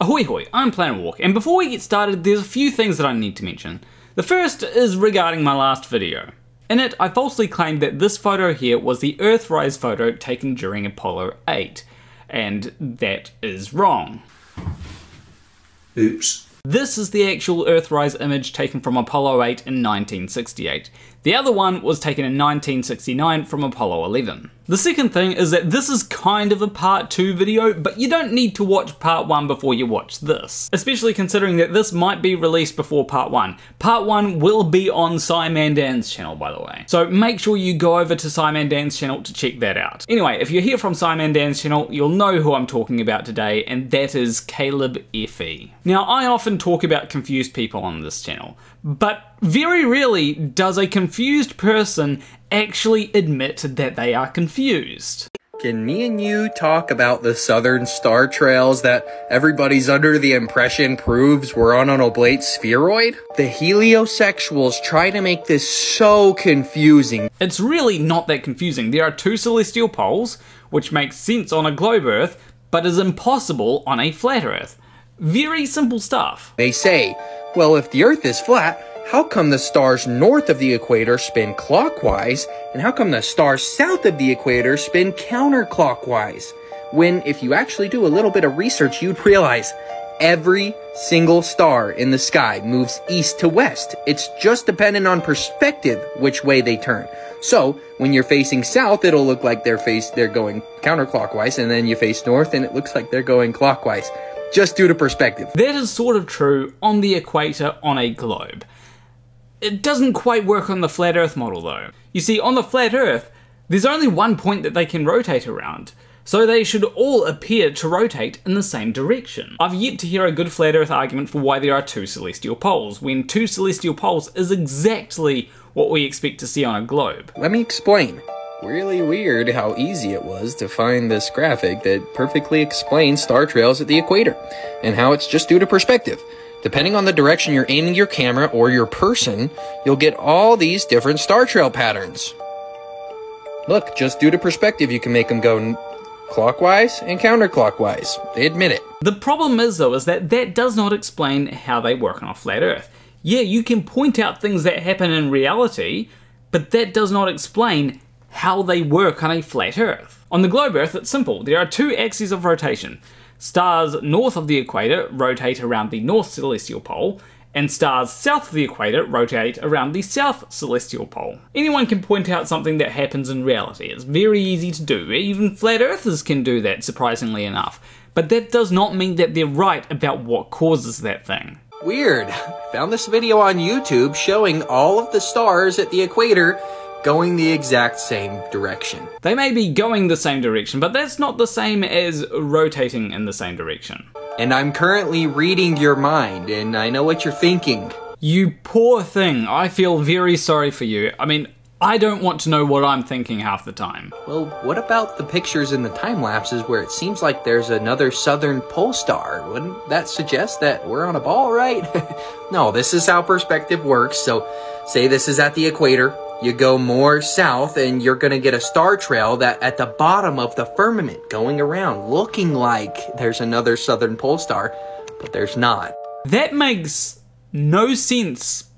Ahoy hoy, I'm Planetwalk, and before we get started there's a few things that I need to mention. The first is regarding my last video. In it I falsely claimed that this photo here was the Earthrise photo taken during Apollo 8, and that is wrong. Oops. This is the actual Earthrise image taken from Apollo 8 in 1968. The other one was taken in 1969 from Apollo 11. The second thing is that this is kind of a part 2 video, but you don't need to watch part 1 before you watch this. Especially considering that this might be released before part 1. Part 1 will be on SciManDan's channel, by the way. So make sure you go over to SciManDan's channel to check that out. Anyway, if you're here from SciManDan's channel, you'll know who I'm talking about today, and that is Caleb Effie. Now, I often talk about confused people on this channel, but very rarely does a confused person actually admit that they are confused. Can me and you talk about the southern star trails that everybody's under the impression proves we're on an oblate spheroid? The heliosexuals try to make this so confusing. It's really not that confusing. There are two celestial poles, which makes sense on a globe Earth, but is impossible on a flat Earth. Very simple stuff. They say, well, if the Earth is flat, how come the stars north of the equator spin clockwise, and how come the stars south of the equator spin counterclockwise? When, if you actually do a little bit of research, you'd realize every single star in the sky moves east to west. It's just dependent on perspective which way they turn. So, when you're facing south, it'll look like they're going counterclockwise, and then you face north, and it looks like they're going clockwise. Just due to perspective. That is sort of true on the equator on a globe. It doesn't quite work on the flat Earth model though. You see, on the flat Earth, there's only one point that they can rotate around, so they should all appear to rotate in the same direction. I've yet to hear a good flat Earth argument for why there are two celestial poles, when two celestial poles is exactly what we expect to see on a globe. Let me explain. Really weird how easy it was to find this graphic that perfectly explains star trails at the equator, and how it's just due to perspective. Depending on the direction you're aiming your camera or your person, you'll get all these different star trail patterns. Look, just due to perspective, you can make them go clockwise and counterclockwise. They admit it. The problem is, though, is that that does not explain how they work on a flat Earth. Yeah, you can point out things that happen in reality, but that does not explain how they work on a flat Earth. On the globe Earth, it's simple. There are two axes of rotation. Stars north of the equator rotate around the north celestial pole, and stars south of the equator rotate around the south celestial pole. Anyone can point out something that happens in reality. It's very easy to do. Even flat earthers can do that, surprisingly enough. But that does not mean that they're right about what causes that thing. Weird. Found this video on YouTube showing all of the stars at the equator going the exact same direction. They may be going the same direction, but that's not the same as rotating in the same direction. And I'm currently reading your mind, and I know what you're thinking. You poor thing. I feel very sorry for you. I mean, I don't want to know what I'm thinking half the time. Well, what about the pictures in the time lapses where it seems like there's another southern pole star? Wouldn't that suggest that we're on a ball, right? No, this is how perspective works. So, say this is at the equator. You go more south and you're gonna get a star trail that at the bottom of the firmament going around looking like there's another southern pole star, but there's not. That makes no sense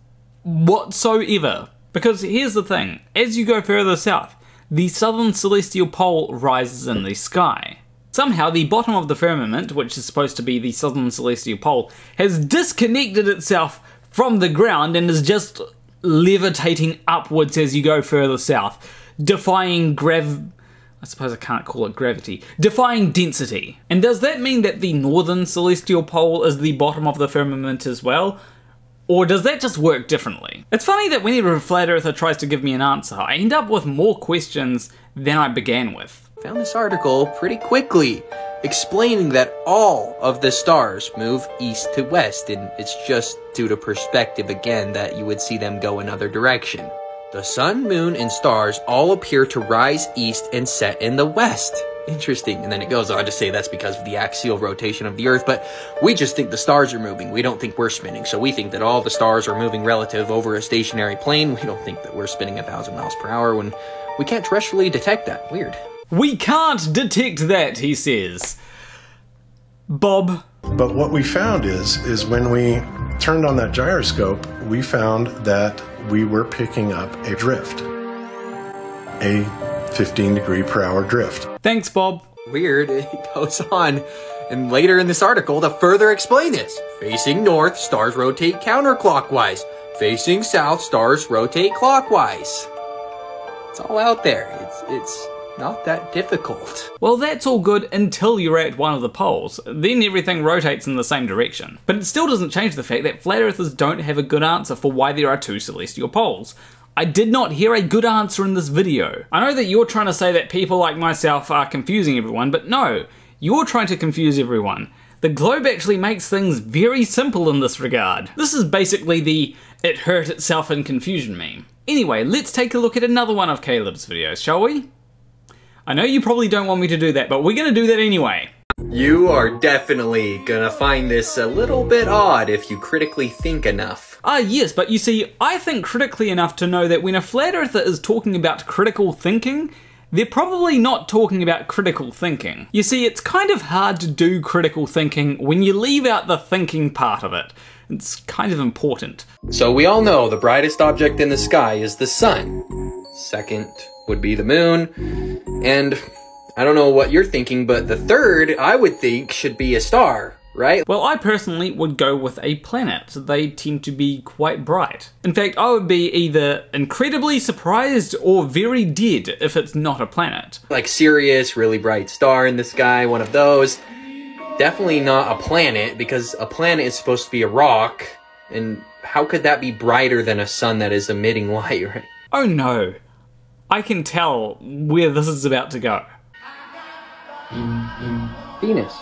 whatsoever, because here's the thing. As you go further south, the southern celestial pole rises in the sky. Somehow the bottom of the firmament, which is supposed to be the southern celestial pole, has disconnected itself from the ground and is just levitating upwards as you go further south, defying I suppose I can't call it gravity, defying density. And does that mean that the northern celestial pole is the bottom of the firmament as well? Or does that just work differently? It's funny that whenever a flat earther tries to give me an answer, I end up with more questions than I began with. Found this article pretty quickly, explaining that all of the stars move east to west, and it's just due to perspective again that you would see them go another direction. The sun, moon, and stars all appear to rise east and set in the west. Interesting. And then it goes on to say that's because of the axial rotation of the Earth, but we just think the stars are moving. We don't think we're spinning. So we think that all the stars are moving relative over a stationary plane. We don't think that we're spinning 1,000 miles per hour when we can't terrestrially detect that. Weird. We can't detect that, he says. Bob, But what we found is when we turned on that gyroscope, we found that we were picking up a drift, a 15-degree-per-hour drift. Thanks, Bob. Weird, it goes on. And later in this article to further explain this. Facing north, stars rotate counterclockwise. Facing south, stars rotate clockwise. It's all out there. It's not that difficult. Well, that's all good until you're at one of the poles. Then everything rotates in the same direction. But it still doesn't change the fact that flat earthers don't have a good answer for why there are two celestial poles. I did not hear a good answer in this video. I know that you're trying to say that people like myself are confusing everyone, but no. You're trying to confuse everyone. The globe actually makes things very simple in this regard. This is basically the "it hurt itself in confusion" meme. Anyway, let's take a look at another one of Caleb's videos, shall we? I know you probably don't want me to do that, but we're gonna do that anyway. You are definitely gonna find this a little bit odd if you critically think enough. Ah yes, but you see, I think critically enough to know that when a flat earther is talking about critical thinking, they're probably not talking about critical thinking. You see, it's kind of hard to do critical thinking when you leave out the thinking part of it. It's kind of important. So we all know the brightest object in the sky is the sun. Second would be the moon. And I don't know what you're thinking, but the third, I would think, should be a star, right? Well, I personally would go with a planet. They tend to be quite bright. In fact, I would be either incredibly surprised or very dead if it's not a planet. Like Sirius, really bright star in the sky, one of those. Definitely not a planet, because a planet is supposed to be a rock, and how could that be brighter than a sun that is emitting light, right? Oh no, I can tell where this is about to go. Venus.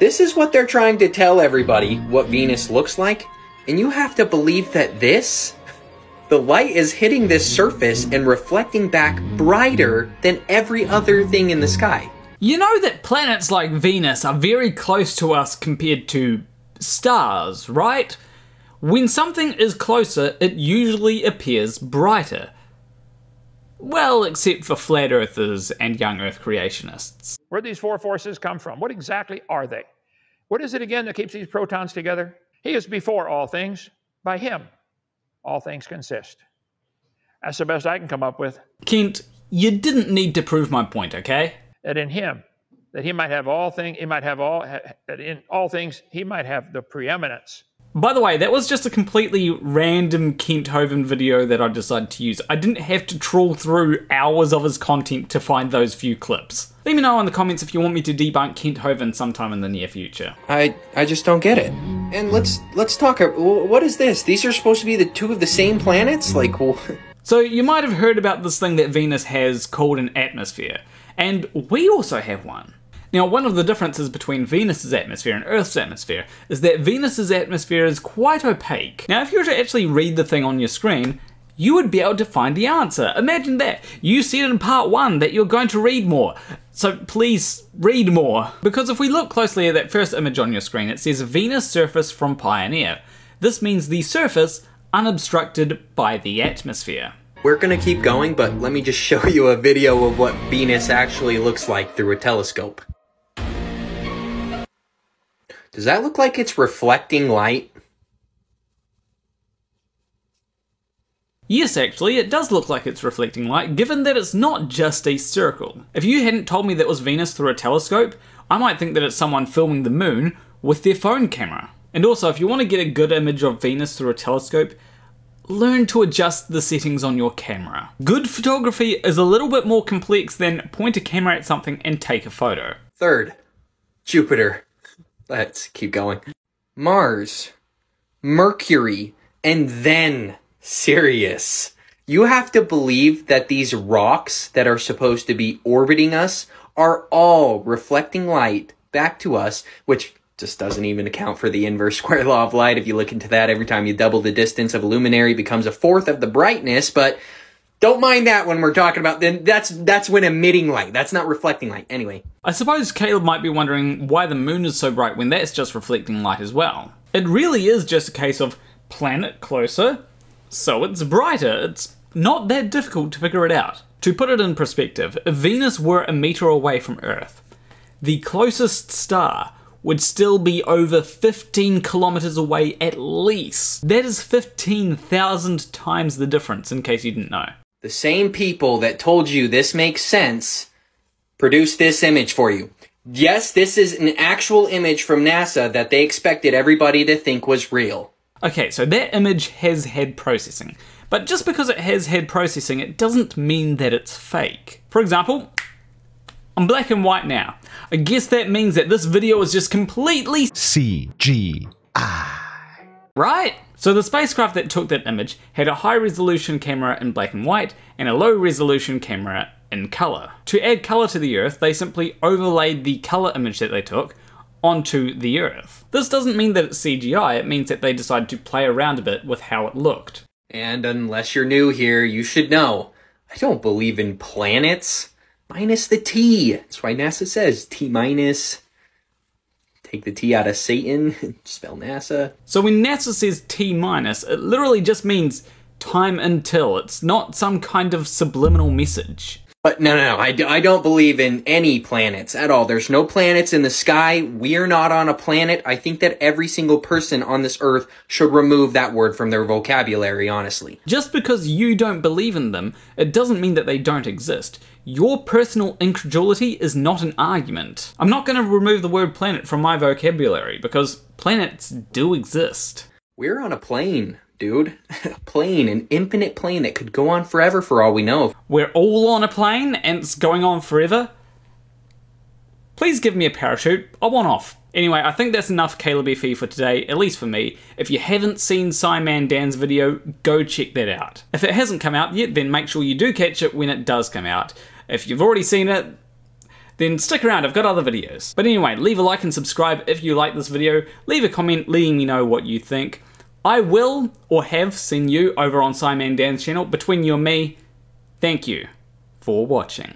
This is what they're trying to tell everybody, what Venus looks like, and you have to believe that this? The light is hitting this surface and reflecting back brighter than every other thing in the sky. You know that planets like Venus are very close to us compared to stars, right? When something is closer, it usually appears brighter. Well, except for flat earthers and young earth creationists. Where do these four forces come from? What exactly are they? What is it again that keeps these protons together? He is before all things. By him, all things consist. That's the best I can come up with. Kent, you didn't need to prove my point, okay? That in him, that he might have all things, that in all things he might have the preeminence. By the way, that was just a completely random Kent Hovind video that I decided to use. I didn't have to trawl through hours of his content to find those few clips. Let me know in the comments if you want me to debunk Kent Hovind sometime in the near future. I just don't get it. And let's talk, what is this? These are supposed to be the two of the same planets? Like, well... So you might have heard about this thing that Venus has called an atmosphere. And we also have one. Now, one of the differences between Venus's atmosphere and Earth's atmosphere is that Venus's atmosphere is quite opaque. Now, if you were to actually read the thing on your screen, you would be able to find the answer. Imagine that. You said in part one that you're going to read more. So please read more. Because if we look closely at that first image on your screen, it says Venus surface from Pioneer. This means the surface unobstructed by the atmosphere. We're gonna keep going, but let me just show you a video of what Venus actually looks like through a telescope. Does that look like it's reflecting light? Yes, actually, it does look like it's reflecting light, given that it's not just a circle. If you hadn't told me that was Venus through a telescope, I might think that it's someone filming the moon with their phone camera. And also, if you want to get a good image of Venus through a telescope, learn to adjust the settings on your camera. Good photography is a little bit more complex than point a camera at something and take a photo. Third, Jupiter. Let's keep going. Mars, Mercury, and then Sirius. You have to believe that these rocks that are supposed to be orbiting us are all reflecting light back to us, which just doesn't even account for the inverse square law of light. If you look into that, every time you double the distance of a luminary becomes a fourth of the brightness, but don't mind that when we're talking about, then that's when emitting light. That's not reflecting light. Anyway. I suppose Caleb might be wondering why the moon is so bright when that's just reflecting light as well. It really is just a case of planet closer, so it's brighter. It's not that difficult to figure it out. To put it in perspective, if Venus were a meter away from Earth, the closest star would still be over 15 kilometers away at least. That is 15,000 times the difference, in case you didn't know. The same people that told you this makes sense produced this image for you. Yes, this is an actual image from NASA that they expected everybody to think was real. Okay, so that image has had processing. But just because it has had processing, it doesn't mean that it's fake. For example, I'm black and white now. I guess that means that this video is just completely CGI. Right? So the spacecraft that took that image had a high-resolution camera in black and white and a low-resolution camera in color. To add color to the Earth, they simply overlaid the color image that they took onto the Earth. This doesn't mean that it's CGI, it means that they decided to play around a bit with how it looked. And unless you're new here, you should know, I don't believe in planets. Minus the T. That's why NASA says T minus. Take the T out of Satan, spell NASA. So when NASA says T minus, it literally just means time until. It's not some kind of subliminal message. But no, I don't believe in any planets at all. There's no planets in the sky. We're not on a planet. I think that every single person on this earth should remove that word from their vocabulary, honestly. Just because you don't believe in them, it doesn't mean that they don't exist. Your personal incredulity is not an argument. I'm not going to remove the word planet from my vocabulary because planets do exist. We're on a plane. Dude, a plane, an infinite plane that could go on forever for all we know. We're all on a plane and it's going on forever? Please give me a parachute, I want off. Anyway, I think that's enough Caleb Effie for today, at least for me. If you haven't seen SciManDan's video, go check that out. If it hasn't come out yet, then make sure you do catch it when it does come out. If you've already seen it, then stick around, I've got other videos. But anyway, leave a like and subscribe if you like this video. Leave a comment letting me know what you think. I will, or have, seen you over on SciManDan's channel. Between you and me, thank you for watching.